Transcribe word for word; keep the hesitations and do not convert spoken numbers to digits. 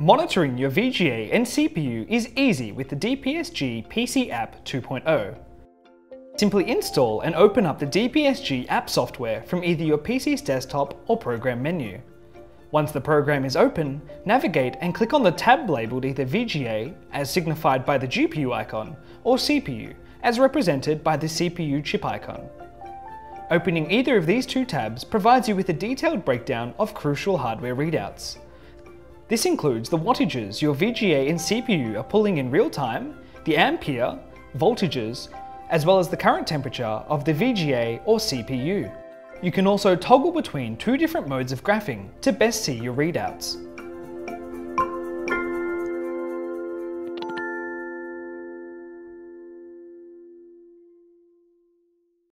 Monitoring your V G A and C P U is easy with the D P S G P C App two point oh. Simply install and open up the D P S G app software from either your P C's desktop or program menu. Once the program is open, navigate and click on the tab labelled either V G A, as signified by the G P U icon, or C P U, as represented by the C P U chip icon. Opening either of these two tabs provides you with a detailed breakdown of crucial hardware readouts. This includes the wattages your V G A and C P U are pulling in real time, the ampere, voltages, as well as the current temperature of the V G A or C P U. You can also toggle between two different modes of graphing to best see your readouts.